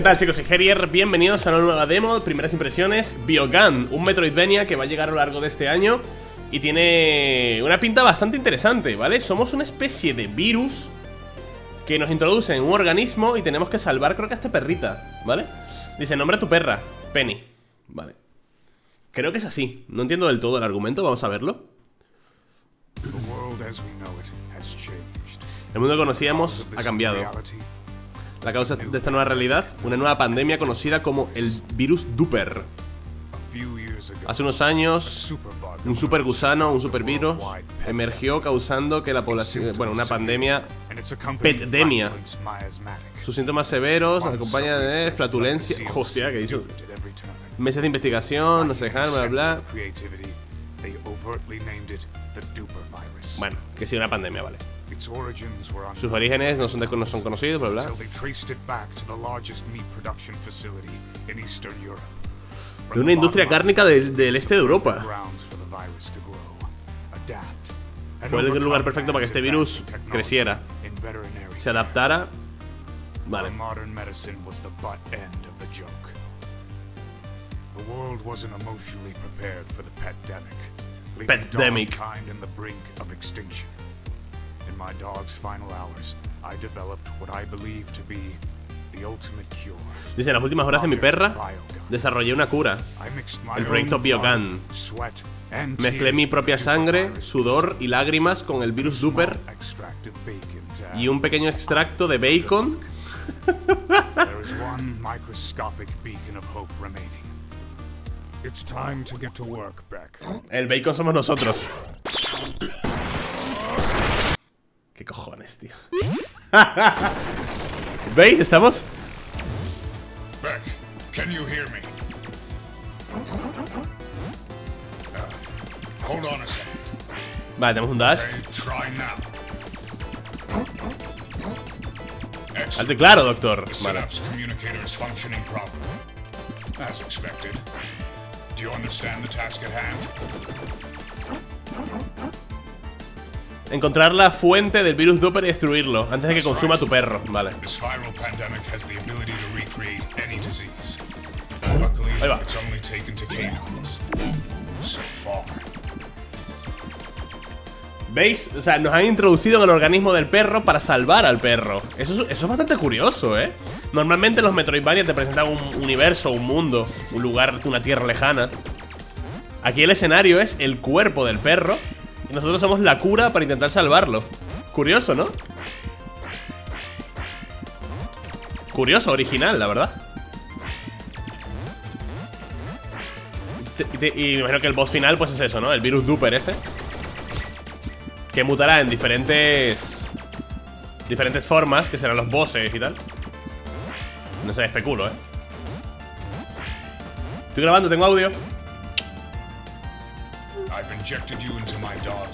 ¿Qué tal, chicos? Soy Herier, bienvenidos a una nueva demo, primeras impresiones, Bio-Gun, un Metroidvania que va a llegar a lo largo de este año y tiene una pinta bastante interesante, ¿vale? Somos una especie de virus que nos introduce en un organismo y tenemos que salvar, creo que a esta perrita, ¿vale? Dice, nombre a tu perra, Penny, ¿vale? Creo que es así, no entiendo del todo el argumento, vamos a verlo. El mundo que conocíamos ha cambiado. La causa de esta nueva realidad, una nueva pandemia conocida como el virus Duper. Hace unos años, un super gusano, un super virus, emergió causando que la población... Bueno, una pandemia... Petdemia. Sus síntomas severos nos acompañan de flatulencia... Hostia, ¿qué hizo? Meses de investigación, no sé dejar, bla, bla. Bueno, que sí, una pandemia, vale. Sus orígenes no son conocidos, bla, bla. De una industria cárnica del este de Europa. Fue el lugar perfecto para que este virus creciera, se adaptara. Vale. Pandemic. In my dog's final hours, I developed what I believe to be the ultimate cure. Dice, en las últimas horas de mi perra desarrollé una cura, el proyecto Bio-Gun. Mezclé mi propia sangre, sudor y lágrimas con el virus Duper y un pequeño extracto de bacon. There is one microscopic beacon of hope remaining. It's time to get to work, Bek. El bacon somos nosotros. ¿Qué cojones, tío? ¿Veis? Estamos... Bek, can you hear me? Hold on a second. Vale, tenemos un dash. Alto y claro, doctor. Vale. As expected. Do you understand the task at hand? Encontrar la fuente del virus Duper y destruirlo antes de que consuma a tu perro, vale. Ahí va. ¿Veis? O sea, nos han introducido en el organismo del perro para salvar al perro. Eso es bastante curioso, ¿eh? Normalmente los Metroidvania te presentan un universo, un mundo, un lugar, una tierra lejana. Aquí el escenario es el cuerpo del perro y nosotros somos la cura para intentar salvarlo. Curioso, ¿no? Curioso, original, la verdad. Y me imagino que el boss final pues es eso, ¿no? El virus Duper ese, que mutará en diferentes formas, que serán los bosses y tal. No sé, especulo, ¿eh? Estoy grabando, tengo audio. I've injected you into my dog,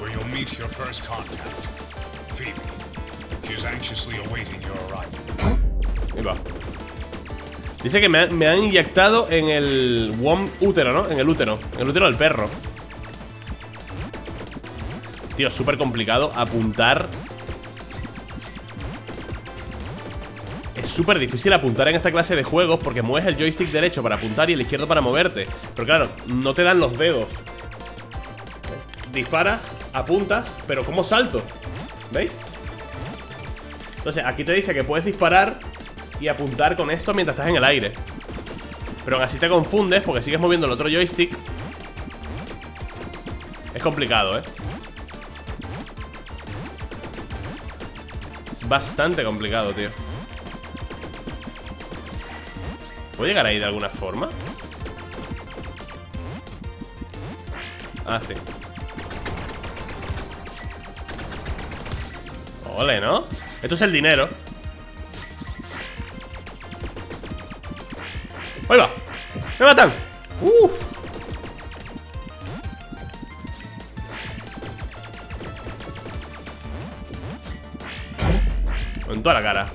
where you'll meet your first contact, Phoebe. She's anxiously awaiting your arrival. Ahí va. Dice que me han inyectado en el útero, ¿no? En el útero del perro. Tío, súper complicado apuntar. Es súper difícil apuntar en esta clase de juegos porque mueves el joystick derecho para apuntar y el izquierdo para moverte. Pero claro, no te dan los dedos. Disparas, apuntas, pero ¿cómo salto? ¿Veis? Entonces, aquí te dice que puedes disparar y apuntar con esto mientras estás en el aire. Pero aún así te confundes porque sigues moviendo el otro joystick. Es complicado, ¿eh? Bastante complicado, tío. ¿Puedo llegar ahí de alguna forma? Ah, sí. Ole, ¿no? Esto es el dinero. ¡Ahí va! ¡Me matan! ¡Uf! En toda la cara.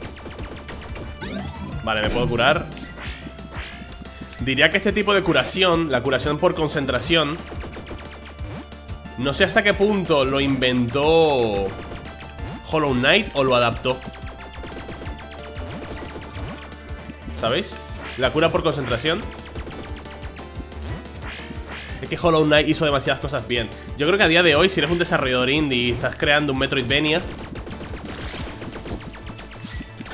Vale, me puedo curar. Diría que este tipo de curación, la curación por concentración, no sé hasta qué punto lo inventó Hollow Knight o lo adaptó. ¿sabéis? La cura por concentración. Es que Hollow Knight hizo demasiadas cosas bien. Yo creo que a día de hoy, si eres un desarrollador indie y estás creando un Metroidvania,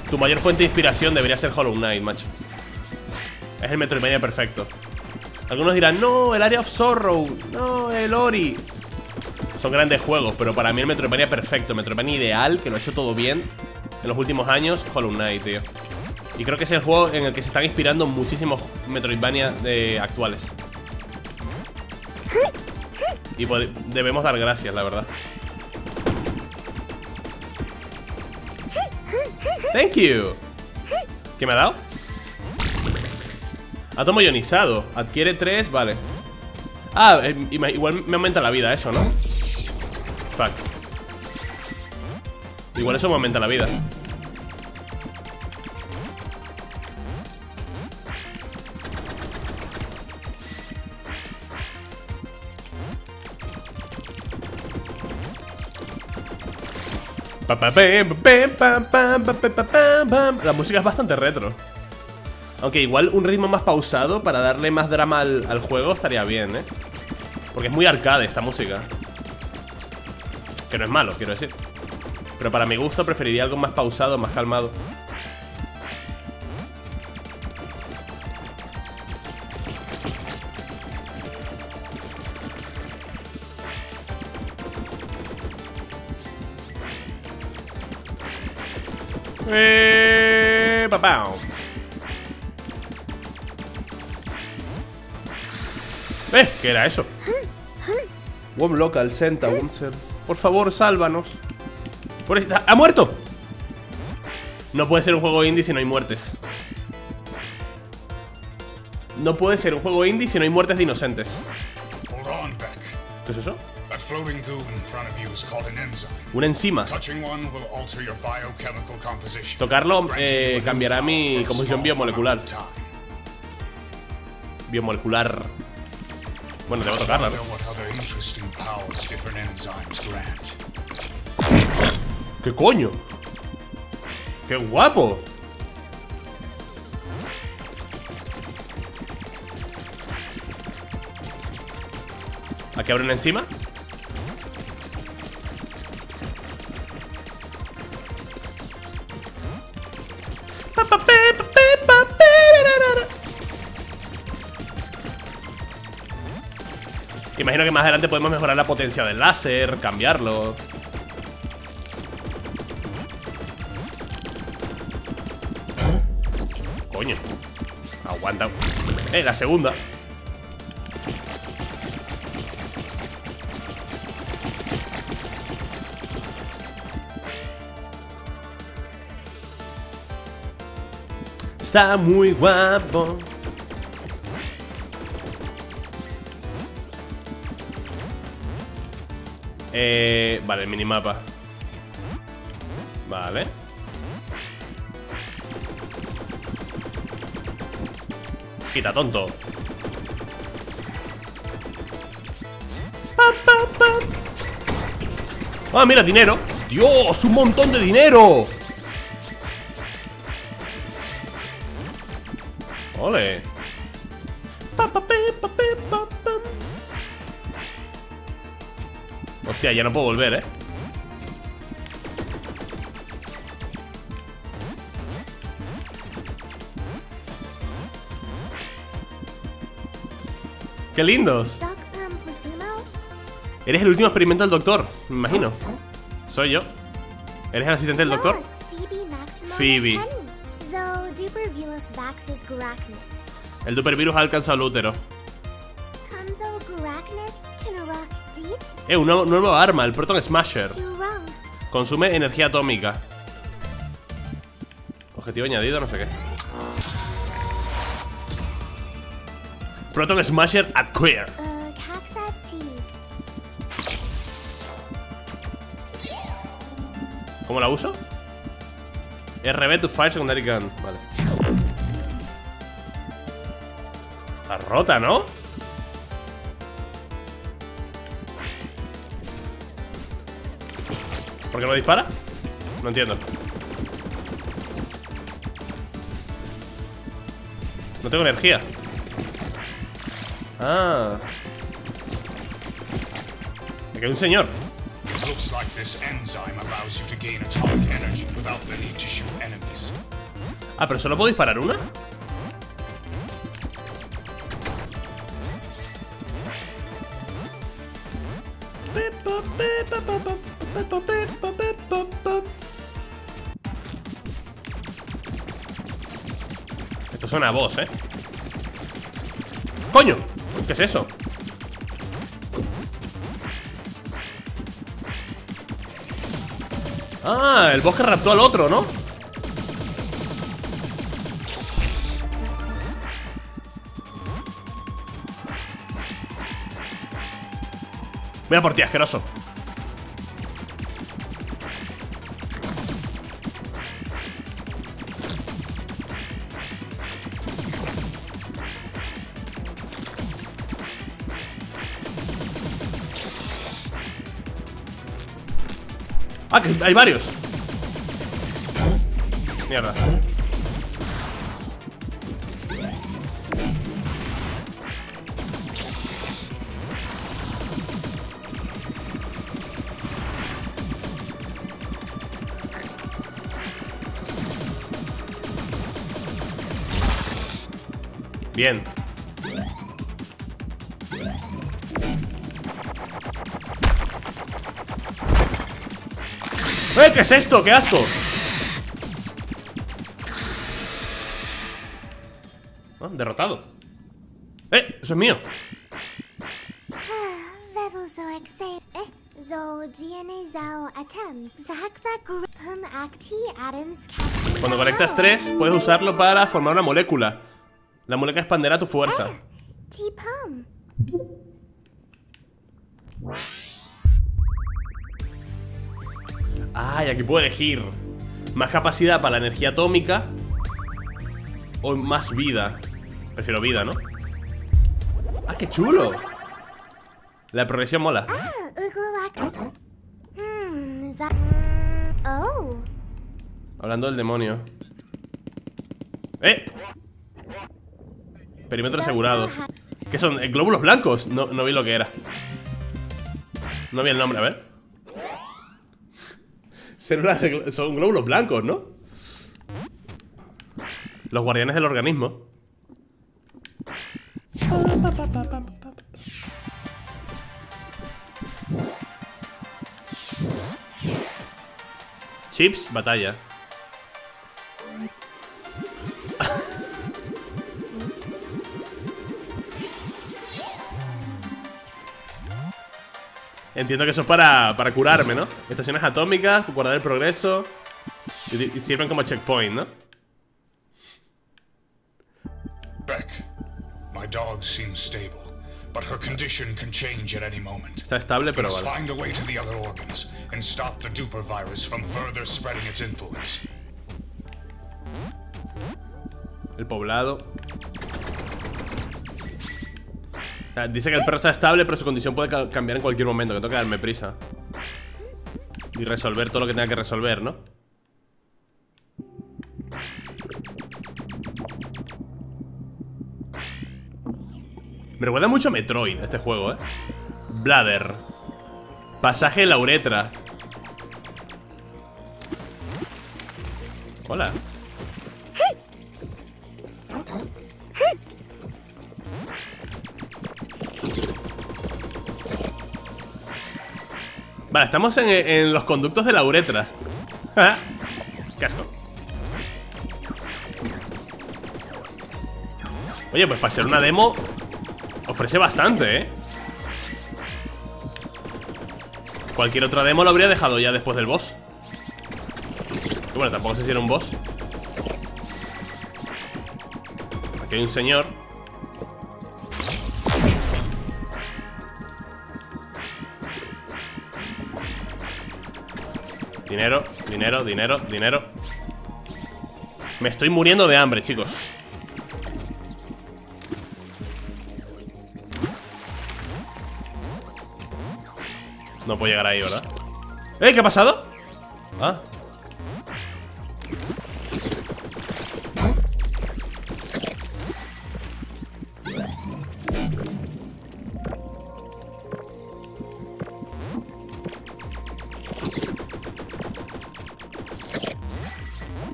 tu mayor fuente de inspiración debería ser Hollow Knight, macho. Es el Metroidvania perfecto. Algunos dirán, no, el Area of Sorrow, no, el Ori. Son grandes juegos, pero para mí el Metroidvania perfecto, el Metroidvania ideal, que lo ha hecho todo bien en los últimos años, Hollow Knight, tío. Y creo que es el juego en el que se están inspirando muchísimos Metroidvania actuales. Y debemos dar gracias, la verdad. Thank you. ¿Qué me ha dado? Átomo ionizado. Adquiere 3, vale. Ah, igual me aumenta la vida eso, ¿no? Fuck. Igual eso me aumenta la vida. La música es bastante retro. Aunque igual un ritmo más pausado para darle más drama al juego estaría bien, ¿eh? Porque es muy arcade esta música. Que no es malo, quiero decir. Pero para mi gusto preferiría algo más pausado, más calmado. ¿Qué era eso? One local, Senta, Womser. Por favor, sálvanos. ¡Ha muerto! No puede ser un juego indie si no hay muertes. No puede ser un juego indie si no hay muertes de inocentes. ¿Qué es eso? Una enzima. Tocarlo cambiará mi composición biomolecular. Bueno, debo tocarla, ¿no? ¿Qué coño? ¡Qué guapo! ¿Aquí abren encima? Imagino que más adelante podemos mejorar la potencia del láser, cambiarlo. Coño. Aguanta. La segunda. Está muy guapo. Vale, el minimapa. Vale. Quita, tonto. Ah, mira, dinero. Dios, un montón de dinero. Ole. Hostia, ya no puedo volver, ¿eh? ¡Qué lindos! Eres el último experimento del doctor, me imagino. Soy yo. ¿Eres el asistente del doctor? Phoebe. El dupervirus ha alcanzado el útero. Una nueva arma, el Proton Smasher. Consume energía atómica. Objetivo añadido, no sé qué. Proton Smasher at queer. ¿Cómo la uso? RB to fire secondary gun. Vale. Está rota, ¿no? ¿Por qué no dispara? No entiendo. No tengo energía. Ah. Me quedó un señor. Ah, pero solo puedo disparar una. Esto suena a boss, ¿eh? ¡Coño! ¿Qué es eso? Ah, el boss que raptó al otro, ¿no? Voy a por ti, asqueroso. Ah, que hay varios. Mierda. Bien. ¡Eh! ¿Qué es esto? ¡Qué asco! Ah, derrotado. ¡Eh! ¡Eso es mío! Cuando conectas 3, puedes usarlo para formar una molécula. La molécula expanderá tu fuerza. Ah, y aquí puedo elegir más capacidad para la energía atómica o más vida. Prefiero vida, ¿no? ¡Ah, qué chulo! La progresión mola. Hablando del demonio. ¡Eh! Perímetro asegurado. ¿Qué son? ¿Glóbulos blancos? No vi lo que era. No vi el nombre, a ver. Son glóbulos blancos, ¿no? Los guardianes del organismo. Chips, batalla. Entiendo que eso es para curarme, ¿no? Estaciones atómicas, guardar el progreso. Y sirven como checkpoint, ¿no? Está estable, pero vale. El poblado. O sea, dice que el perro está estable, pero su condición puede cambiar en cualquier momento. Que tengo que darme prisa y resolver todo lo que tenga que resolver, ¿no? Me recuerda mucho a Metroid este juego, ¿eh? Bladder. Pasaje de la uretra. Hola. Vale, estamos en los conductos de la uretra. ¡Qué asco! Oye, pues para ser una demo ofrece bastante, ¿eh? Cualquier otra demo lo habría dejado ya después del boss. Y bueno, tampoco sé si era un boss. Aquí hay un señor. Dinero, dinero, dinero, dinero. Me estoy muriendo de hambre, chicos. No puedo llegar ahí, ¿verdad? ¿Eh? ¿Qué ha pasado? Ah.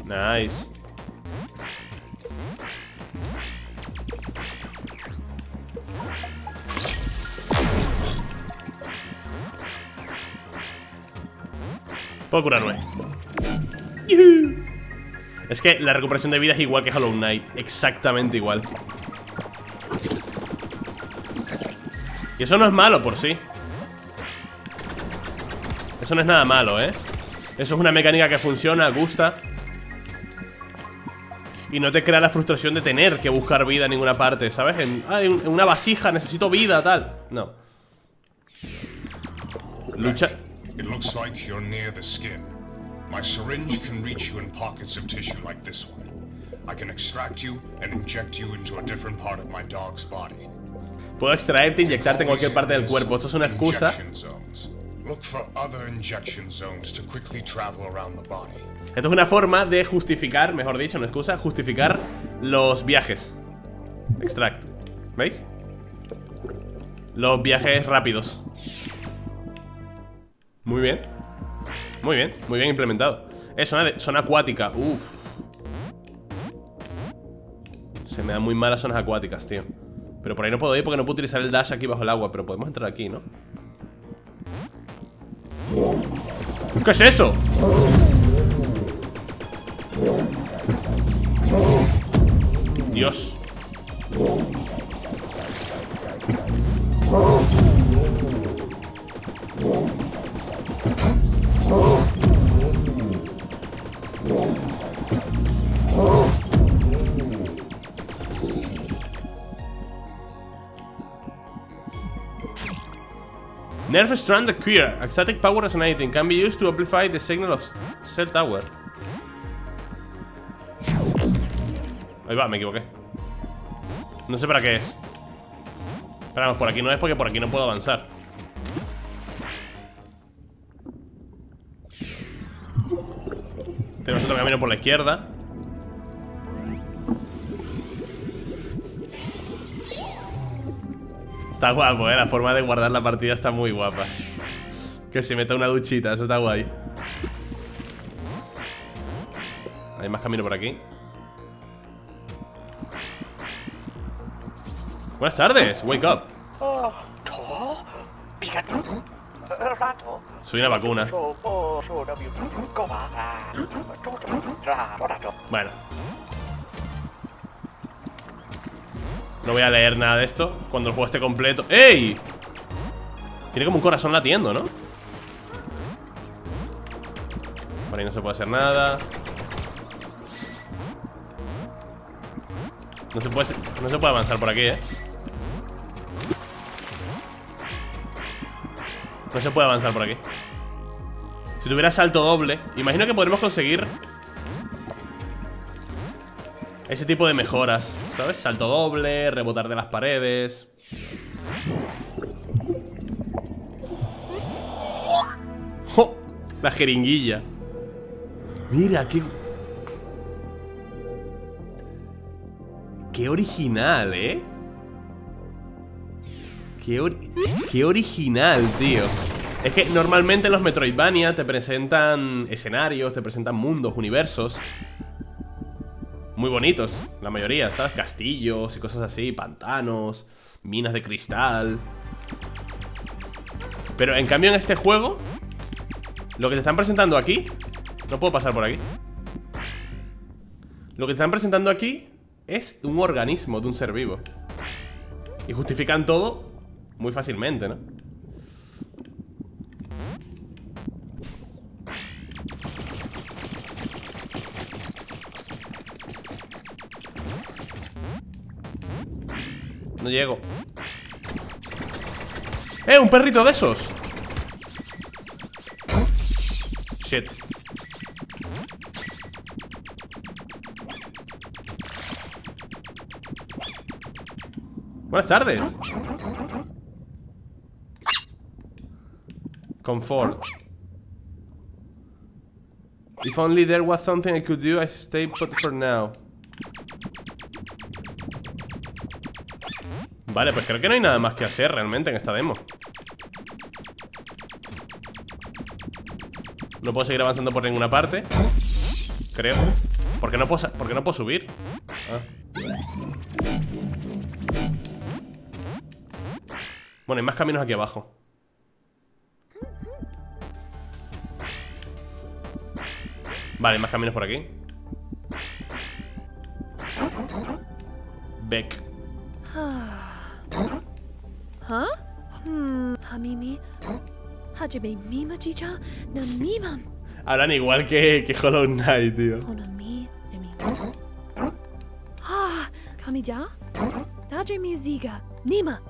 Nice. Puedo curarme. ¡Yuhu! Es que la recuperación de vida es igual que Hollow Knight. Exactamente igual. Y eso no es malo por sí. Eso no es nada malo, ¿eh? Eso es una mecánica que funciona, gusta. Y no te crea la frustración de tener que buscar vida en ninguna parte, ¿sabes? En una vasija, necesito vida, tal. No. Lucha. It looks like you're near the skin. My syringe can reach you in pockets of tissue like this one. I can extract you and inject you into a different part of my dog's body. Puedo extraerte, inyectarte en cualquier parte del cuerpo. Esto es una excusa. Esto es una forma de justificar, mejor dicho, no excusa, justificar los viajes. Extract. ¿Veis? Los viajes rápidos. Muy bien. Muy bien, muy bien implementado. Zona acuática. Uff. Se me dan muy malas zonas acuáticas, tío. Pero por ahí no puedo ir porque no puedo utilizar el dash aquí bajo el agua. Pero podemos entrar aquí, ¿no? ¿Qué es eso? Dios. Nerf Strand the Queer. Static power resonating can be used to amplify the signal of cell tower. Ahí va, me equivoqué. No sé para qué es. Esperamos, por aquí no es porque por aquí no puedo avanzar. Tenemos otro camino por la izquierda. Está guapo, la forma de guardar la partida está muy guapa. Que se meta una duchita, eso está guay. Hay más camino por aquí. Buenas tardes, wake up. Soy una vacuna. Bueno. No voy a leer nada de esto. Cuando el juego esté completo. ¡Ey! Tiene como un corazón latiendo, ¿no? Por ahí no se puede hacer nada. No se puede avanzar por aquí, ¿eh? No se puede avanzar por aquí. Si tuviera salto doble, imagino que podremos conseguir ese tipo de mejoras, ¿sabes? Salto doble, rebotar de las paredes. ¡Jo! La jeringuilla. Mira, qué original, ¿eh? Qué original, tío. Es que normalmente en los Metroidvania te presentan escenarios, te presentan mundos, universos muy bonitos, la mayoría, ¿sabes? Castillos y cosas así, pantanos, minas de cristal. Pero en cambio en este juego, lo que te están presentando aquí... No puedo pasar por aquí. Lo que te están presentando aquí es un organismo de un ser vivo. Y justifican todo muy fácilmente, ¿no? No llego. ¡Eh! ¡Un perrito de esos! Shit. Buenas tardes. Comfort. If only there was something I could do, I stay put for now. Vale, pues creo que no hay nada más que hacer realmente en esta demo. No puedo seguir avanzando por ninguna parte. Creo. Porque no puedo subir. Bueno, hay más caminos aquí abajo. Vale, hay más caminos por aquí. Bek. Hablan igual que Hollow Knight, tío.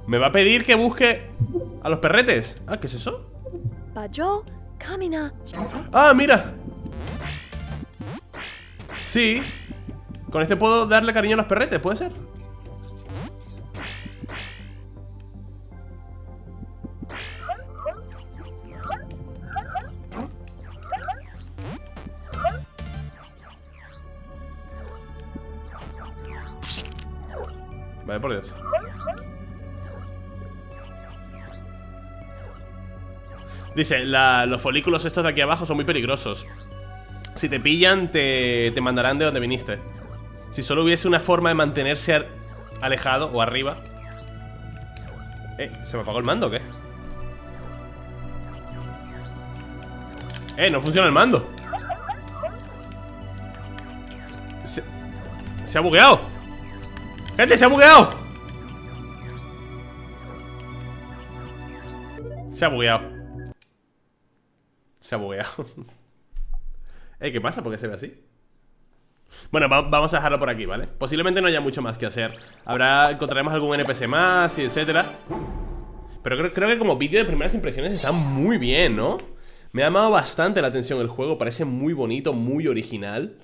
Me va a pedir que busque a los perretes. Ah, ¿qué es eso? Ah, mira. Sí. Con este puedo darle cariño a los perretes, ¿puede ser? Vale, por Dios. Dice, los folículos estos de aquí abajo son muy peligrosos. Si te pillan, te mandarán de donde viniste. Si solo hubiese una forma de mantenerse alejado o arriba. ¿Se me apagó el mando o qué? No funciona el mando. Se ha bugueado. Gente, se ha bugueado. Se ha bugueado. Se ha bugueado. ¿Qué pasa? ¿Por qué se ve así? Bueno, vamos a dejarlo por aquí, ¿vale? Posiblemente no haya mucho más que hacer. Encontraremos algún NPC más y etcétera. Pero creo que como vídeo de primeras impresiones está muy bien, ¿no? Me ha llamado bastante la atención el juego. Parece muy bonito, muy original.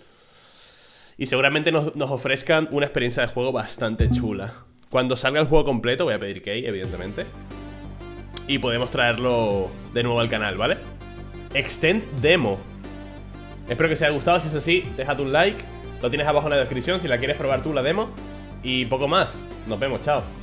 Y seguramente nos ofrezcan una experiencia de juego bastante chula. Cuando salga el juego completo, voy a pedir key, evidentemente. Y podemos traerlo de nuevo al canal, ¿vale? Extend Demo. Espero que os haya gustado, si es así, déjate un like. Lo tienes abajo en la descripción si la quieres probar tú, la demo. Y poco más, nos vemos, chao.